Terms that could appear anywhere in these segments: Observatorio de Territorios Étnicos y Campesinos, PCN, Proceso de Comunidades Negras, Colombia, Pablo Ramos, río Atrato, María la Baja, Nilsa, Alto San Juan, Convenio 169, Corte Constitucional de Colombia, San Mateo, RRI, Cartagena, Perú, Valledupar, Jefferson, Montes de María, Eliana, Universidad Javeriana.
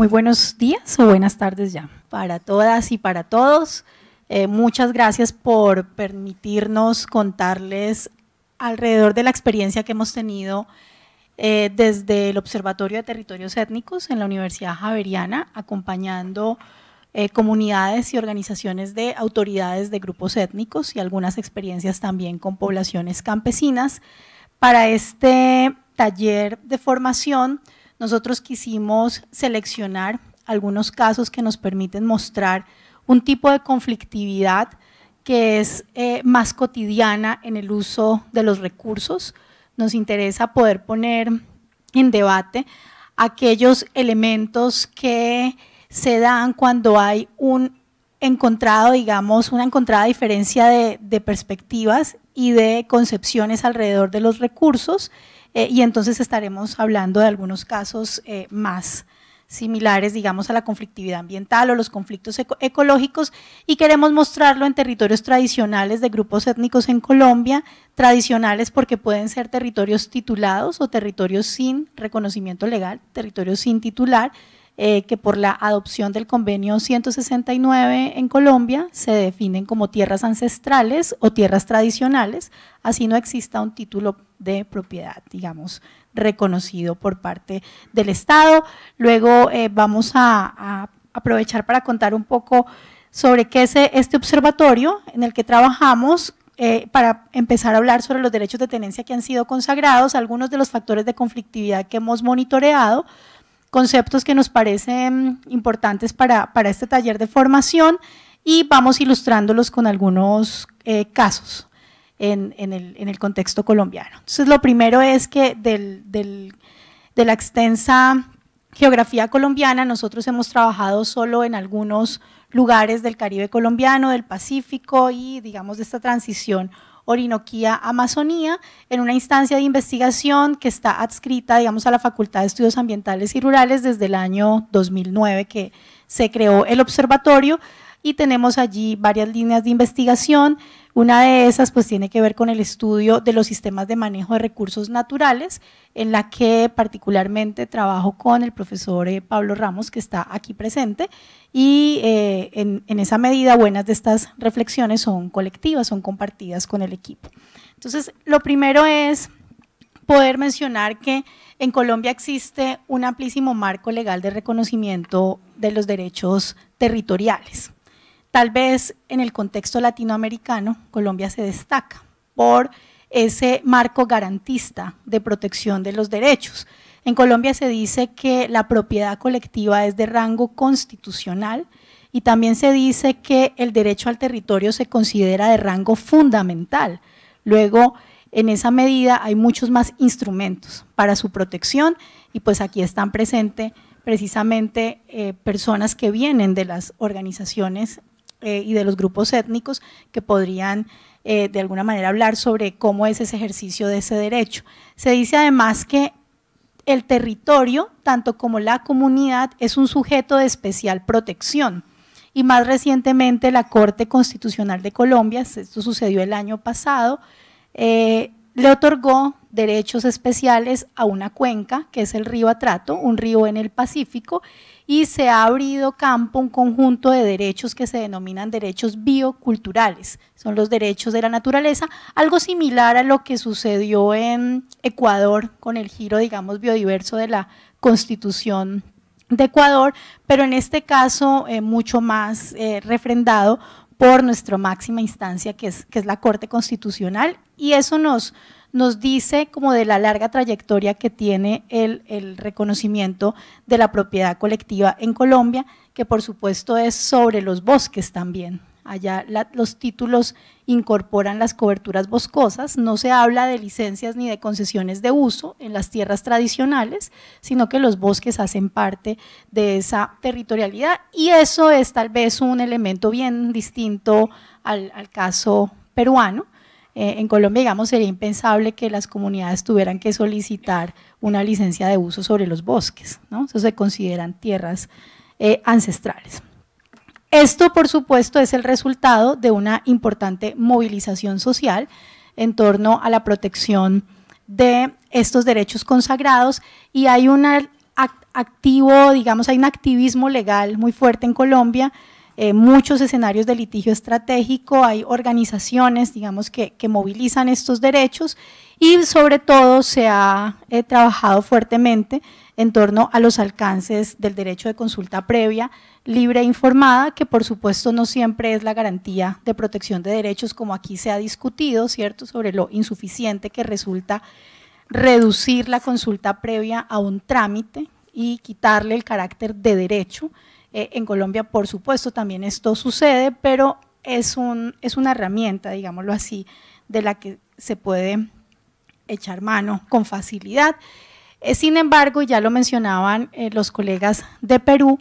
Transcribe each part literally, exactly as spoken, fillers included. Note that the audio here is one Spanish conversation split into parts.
Muy buenos días o buenas tardes ya para todas y para todos. Eh, muchas gracias por permitirnos contarles alrededor de la experiencia que hemos tenido eh, desde el Observatorio de Territorios Étnicos en la Universidad Javeriana, acompañando eh, comunidades y organizaciones de autoridades de grupos étnicos y algunas experiencias también con poblaciones campesinas. Para este taller de formación, nosotros quisimos seleccionar algunos casos que nos permiten mostrar un tipo de conflictividad que es eh, más cotidiana en el uso de los recursos. Nos interesa poder poner en debate aquellos elementos que se dan cuando hay un encontrado, digamos, una encontrada diferencia de, de perspectivas y de concepciones alrededor de los recursos. Eh, y entonces estaremos hablando de algunos casos eh, más similares, digamos, a la conflictividad ambiental o los conflictos eco ecológicos, y queremos mostrarlo en territorios tradicionales de grupos étnicos en Colombia, tradicionales porque pueden ser territorios titulados o territorios sin reconocimiento legal, territorios sin titular, eh, que por la adopción del Convenio ciento sesenta y nueve en Colombia se definen como tierras ancestrales o tierras tradicionales, así no exista un título de propiedad, digamos, reconocido por parte del Estado. Luego eh, vamos a, a aprovechar para contar un poco sobre qué es este observatorio en el que trabajamos eh, para empezar a hablar sobre los derechos de tenencia que han sido consagrados, algunos de los factores de conflictividad que hemos monitoreado, conceptos que nos parecen importantes para, para este taller de formación, y vamos ilustrándolos con algunos eh, casos En, en, el, en el contexto colombiano. Entonces, lo primero es que del, del, de la extensa geografía colombiana, nosotros hemos trabajado solo en algunos lugares del Caribe colombiano, del Pacífico y, digamos, de esta transición Orinoquía-Amazonía, en una instancia de investigación que está adscrita, digamos, a la Facultad de Estudios Ambientales y Rurales desde el año dos mil nueve que se creó el observatorio, y tenemos allí varias líneas de investigación. Una de esas pues tiene que ver con el estudio de los sistemas de manejo de recursos naturales, en la que particularmente trabajo con el profesor eh, Pablo Ramos, que está aquí presente, y eh, en, en esa medida buenas de estas reflexiones son colectivas, son compartidas con el equipo. Entonces, lo primero es poder mencionar que en Colombia existe un amplísimo marco legal de reconocimiento de los derechos territoriales. Tal vez en el contexto latinoamericano, Colombia se destaca por ese marco garantista de protección de los derechos. En Colombia se dice que la propiedad colectiva es de rango constitucional, y también se dice que el derecho al territorio se considera de rango fundamental. Luego, en esa medida hay muchos más instrumentos para su protección, y pues aquí están presentes precisamente eh, personas que vienen de las organizaciones Eh, y de los grupos étnicos que podrían eh, de alguna manera hablar sobre cómo es ese ejercicio de ese derecho. Se dice además que el territorio, tanto como la comunidad, es un sujeto de especial protección, y más recientemente la Corte Constitucional de Colombia, esto sucedió el año pasado, eh, le otorgó derechos especiales a una cuenca, que es el río Atrato, un río en el Pacífico, y se ha abrido campo un conjunto de derechos que se denominan derechos bioculturales, son los derechos de la naturaleza, algo similar a lo que sucedió en Ecuador con el giro, digamos, biodiverso de la Constitución de Ecuador, pero en este caso eh, mucho más eh, refrendado por nuestra máxima instancia, que es, que es la Corte Constitucional, y eso nos… nos dice como de la larga trayectoria que tiene el, el reconocimiento de la propiedad colectiva en Colombia, que por supuesto es sobre los bosques también. Allá la, los títulos incorporan las coberturas boscosas, no se habla de licencias ni de concesiones de uso en las tierras tradicionales, sino que los bosques hacen parte de esa territorialidad, y eso es tal vez un elemento bien distinto al, al caso peruano. Eh, en Colombia, digamos, sería impensable que las comunidades tuvieran que solicitar una licencia de uso sobre los bosques, ¿no? Eso se consideran tierras eh, ancestrales. Esto, por supuesto, es el resultado de una importante movilización social en torno a la protección de estos derechos consagrados, y hay una activo, digamos, hay un activismo legal muy fuerte en Colombia, eh, muchos escenarios de litigio estratégico, hay organizaciones, digamos, que, que movilizan estos derechos y sobre todo se ha eh, trabajado fuertemente en torno a los alcances del derecho de consulta previa, libre e informada, que por supuesto no siempre es la garantía de protección de derechos, como aquí se ha discutido, ¿cierto?, sobre lo insuficiente que resulta reducir la consulta previa a un trámite y quitarle el carácter de derecho. Eh, en Colombia, por supuesto, también esto sucede, pero es, un, es una herramienta, digámoslo así, de la que se puede echar mano con facilidad. Eh, sin embargo, ya lo mencionaban eh, los colegas de Perú,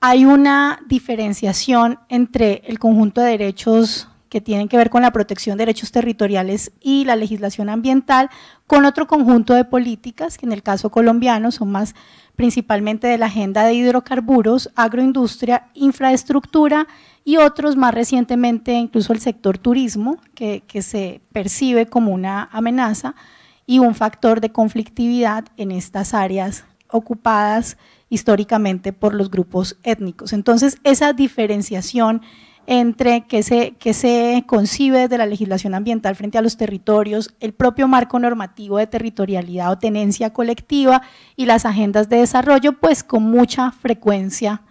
hay una diferenciación entre el conjunto de derechos que tienen que ver con la protección de derechos territoriales y la legislación ambiental, con otro conjunto de políticas, que en el caso colombiano son más principalmente de la agenda de hidrocarburos, agroindustria, infraestructura y otros más recientemente incluso el sector turismo, que, que se percibe como una amenaza y un factor de conflictividad en estas áreas ocupadas históricamente por los grupos étnicos. Entonces, esa diferenciación entre qué se, qué se concibe desde la legislación ambiental frente a los territorios, el propio marco normativo de territorialidad o tenencia colectiva y las agendas de desarrollo, pues con mucha frecuencia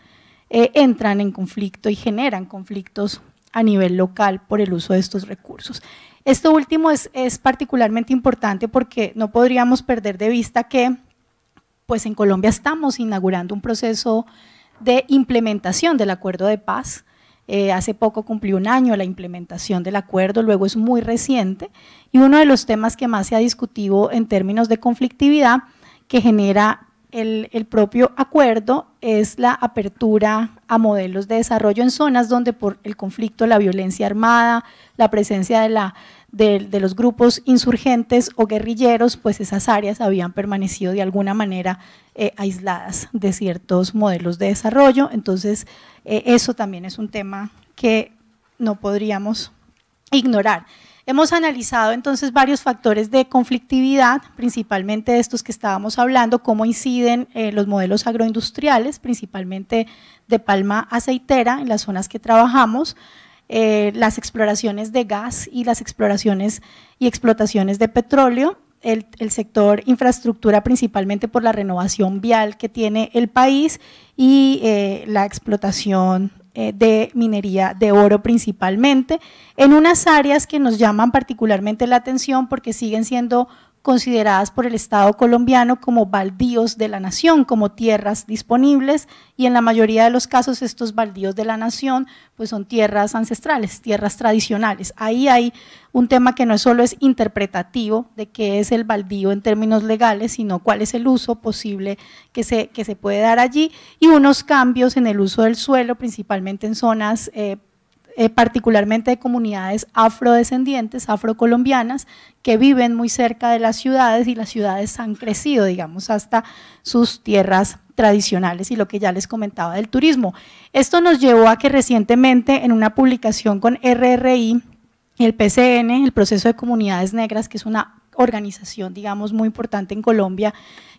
eh, entran en conflicto y generan conflictos a nivel local por el uso de estos recursos. Esto último es, es particularmente importante porque no podríamos perder de vista que pues en Colombia estamos inaugurando un proceso de implementación del acuerdo de paz. Eh, hace poco cumplió un año la implementación del acuerdo, luego es muy reciente, y uno de los temas que más se ha discutido en términos de conflictividad que genera el, el propio acuerdo es la apertura a modelos de desarrollo en zonas donde por el conflicto, la violencia armada, la presencia de, la, de, de los grupos insurgentes o guerrilleros, pues esas áreas habían permanecido de alguna manera eh, aisladas de ciertos modelos de desarrollo. Entonces, eh, eso también es un tema que no podríamos ignorar. Hemos analizado entonces varios factores de conflictividad, principalmente de estos que estábamos hablando, cómo inciden eh, los modelos agroindustriales, principalmente de palma aceitera en las zonas que trabajamos, eh, las exploraciones de gas y las exploraciones y explotaciones de petróleo, el, el sector infraestructura principalmente por la renovación vial que tiene el país y eh, la explotación de minería de oro principalmente, en unas áreas que nos llaman particularmente la atención porque siguen siendo consideradas por el Estado colombiano como baldíos de la nación, como tierras disponibles, y en la mayoría de los casos estos baldíos de la nación pues son tierras ancestrales, tierras tradicionales. Ahí hay un tema que no solo es interpretativo de qué es el baldío en términos legales, sino cuál es el uso posible que se, que se puede dar allí, y unos cambios en el uso del suelo, principalmente en zonas eh, Eh, particularmente de comunidades afrodescendientes, afrocolombianas, que viven muy cerca de las ciudades y las ciudades han crecido, digamos, hasta sus tierras tradicionales y lo que ya les comentaba del turismo. Esto nos llevó a que recientemente en una publicación con R R I, el P C N, el Proceso de Comunidades Negras, que es una organización, digamos, muy importante en Colombia,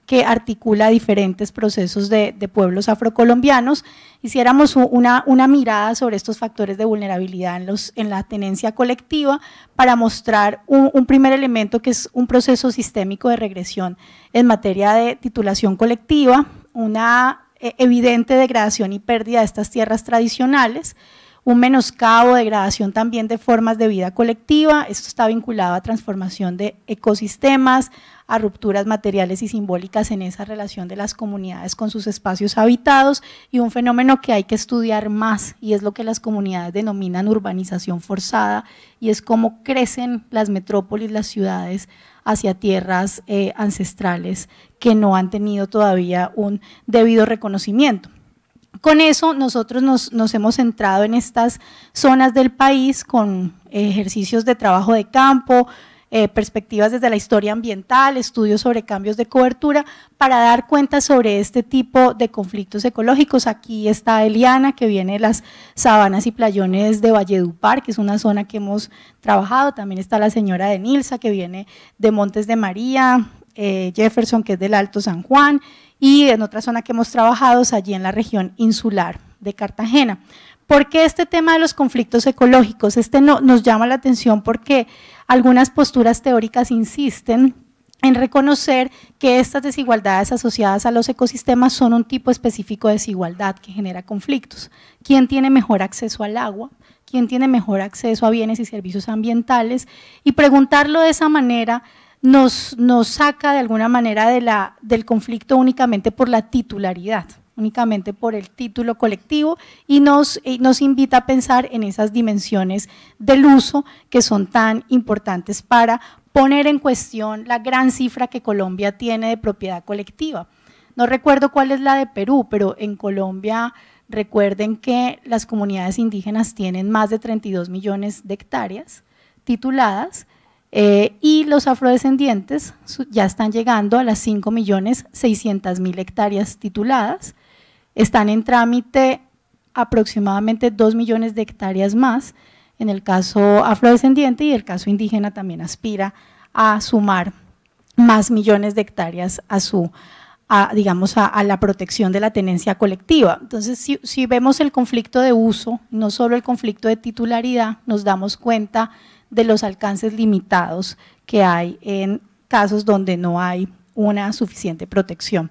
que articula diferentes procesos de, de pueblos afrocolombianos, hiciéramos una, una mirada sobre estos factores de vulnerabilidad en, los, en la tenencia colectiva para mostrar un, un primer elemento que es un proceso sistémico de regresión en materia de titulación colectiva, una evidente degradación y pérdida de estas tierras tradicionales, un menoscabo, degradación también de formas de vida colectiva, esto está vinculado a transformación de ecosistemas, a rupturas materiales y simbólicas en esa relación de las comunidades con sus espacios habitados y un fenómeno que hay que estudiar más y es lo que las comunidades denominan urbanización forzada y es cómo crecen las metrópolis, las ciudades hacia tierras eh, ancestrales que no han tenido todavía un debido reconocimiento. Con eso nosotros nos, nos hemos centrado en estas zonas del país con ejercicios de trabajo de campo, eh, perspectivas desde la historia ambiental, estudios sobre cambios de cobertura, para dar cuenta sobre este tipo de conflictos ecológicos. Aquí está Eliana, que viene de las sabanas y playones de Valledupar, que es una zona que hemos trabajado. También está la señora de Nilsa, que viene de Montes de María, eh, Jefferson, que es del Alto San Juan, y en otra zona que hemos trabajado es allí en la región insular de Cartagena. ¿Por qué este tema de los conflictos ecológicos? Este no, nos llama la atención porque algunas posturas teóricas insisten en reconocer que estas desigualdades asociadas a los ecosistemas son un tipo específico de desigualdad que genera conflictos. ¿Quién tiene mejor acceso al agua? ¿Quién tiene mejor acceso a bienes y servicios ambientales? Y preguntarlo de esa manera nos, nos saca de alguna manera de la, del conflicto únicamente por la titularidad, únicamente por el título colectivo, y nos, y nos invita a pensar en esas dimensiones del uso que son tan importantes para poner en cuestión la gran cifra que Colombia tiene de propiedad colectiva. No recuerdo cuál es la de Perú, pero en Colombia… Recuerden que las comunidades indígenas tienen más de treinta y dos millones de hectáreas tituladas eh, y los afrodescendientes ya están llegando a las cinco millones seiscientas mil hectáreas tituladas. Están en trámite aproximadamente dos millones de hectáreas más en el caso afrodescendiente, y el caso indígena también aspira a sumar más millones de hectáreas a su A, digamos, a, a la protección de la tenencia colectiva. Entonces, si, si vemos el conflicto de uso, no solo el conflicto de titularidad, nos damos cuenta de los alcances limitados que hay en casos donde no hay una suficiente protección.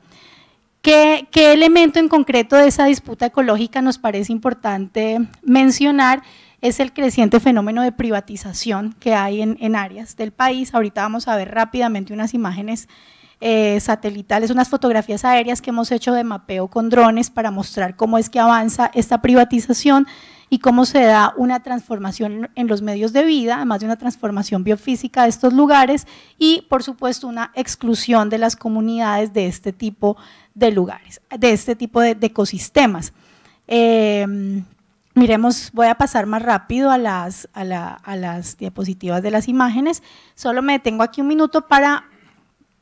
¿Qué, qué elemento en concreto de esa disputa ecológica nos parece importante mencionar? Es el creciente fenómeno de privatización que hay en, en áreas del país. Ahorita vamos a ver rápidamente unas imágenes Eh, satelitales, unas fotografías aéreas que hemos hecho de mapeo con drones para mostrar cómo es que avanza esta privatización y cómo se da una transformación en los medios de vida, además de una transformación biofísica de estos lugares y, por supuesto, una exclusión de las comunidades de este tipo de lugares, de este tipo de, de ecosistemas. Eh, Miremos, voy a pasar más rápido a las, a la, a las diapositivas de las imágenes, solo me detengo aquí un minuto para…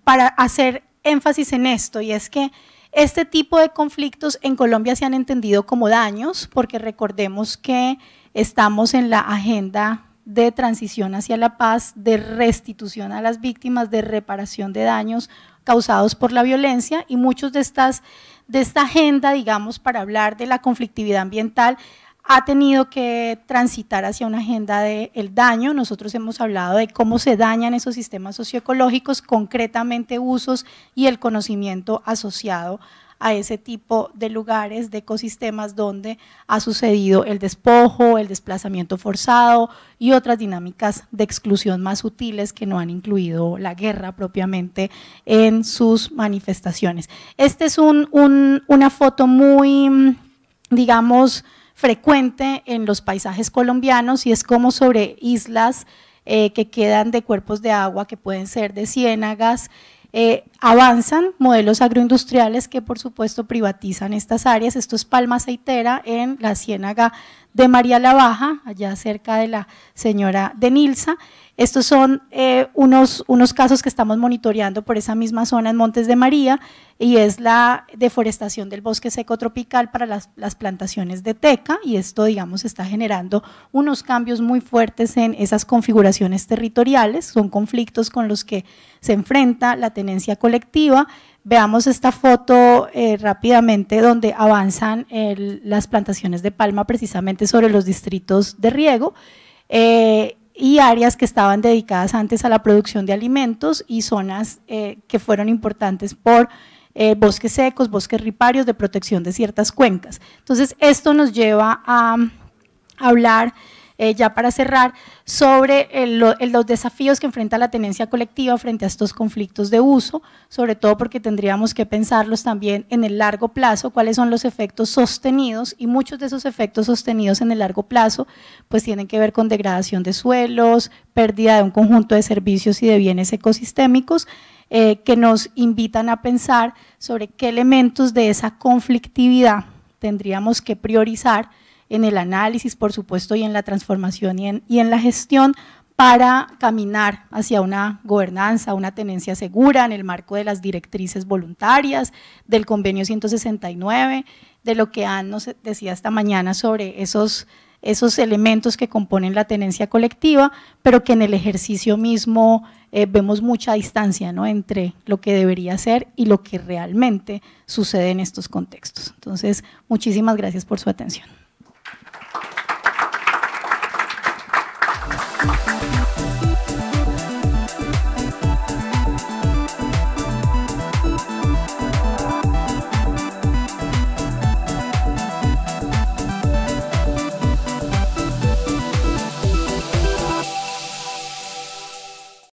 para hacer énfasis en esto, y es que este tipo de conflictos en Colombia se han entendido como daños, porque recordemos que estamos en la agenda de transición hacia la paz, de restitución a las víctimas, de reparación de daños causados por la violencia, y muchos de estas, de esta agenda, digamos, para hablar de la conflictividad ambiental, ha tenido que transitar hacia una agenda del daño. Nosotros hemos hablado de cómo se dañan esos sistemas socioecológicos, concretamente usos y el conocimiento asociado a ese tipo de lugares, de ecosistemas donde ha sucedido el despojo, el desplazamiento forzado y otras dinámicas de exclusión más sutiles que no han incluido la guerra propiamente en sus manifestaciones. Esta es un, un, una foto muy, digamos, frecuente en los paisajes colombianos, y es como sobre islas eh, que quedan de cuerpos de agua que pueden ser de ciénagas, eh, avanzan modelos agroindustriales que por supuesto privatizan estas áreas. Esto es palma aceitera en la ciénaga de María la Baja, allá cerca de la señora de Nilsa. Estos son eh, unos, unos casos que estamos monitoreando por esa misma zona en Montes de María, y es la deforestación del bosque seco tropical para las, las plantaciones de teca, y esto, digamos, está generando unos cambios muy fuertes en esas configuraciones territoriales. Son conflictos con los que se enfrenta la tenencia colectiva. Veamos esta foto eh, rápidamente, donde avanzan el, las plantaciones de palma precisamente sobre los distritos de riego eh, y áreas que estaban dedicadas antes a la producción de alimentos, y zonas eh, que fueron importantes por eh, bosques secos, bosques riparios de protección de ciertas cuencas. Entonces, esto nos lleva a, a hablar… Eh, ya para cerrar, sobre el, lo, el, los desafíos que enfrenta la tenencia colectiva frente a estos conflictos de uso, sobre todo porque tendríamos que pensarlos también en el largo plazo, cuáles son los efectos sostenidos, y muchos de esos efectos sostenidos en el largo plazo pues tienen que ver con degradación de suelos, pérdida de un conjunto de servicios y de bienes ecosistémicos, eh, que nos invitan a pensar sobre qué elementos de esa conflictividad tendríamos que priorizar en el análisis, por supuesto, y en la transformación y en, y en la gestión, para caminar hacia una gobernanza, una tenencia segura en el marco de las directrices voluntarias, del Convenio ciento sesenta y nueve, de lo que Ann nos decía esta mañana sobre esos esos elementos que componen la tenencia colectiva, pero que en el ejercicio mismo eh, vemos mucha distancia, ¿no?, entre lo que debería ser y lo que realmente sucede en estos contextos. Entonces, muchísimas gracias por su atención.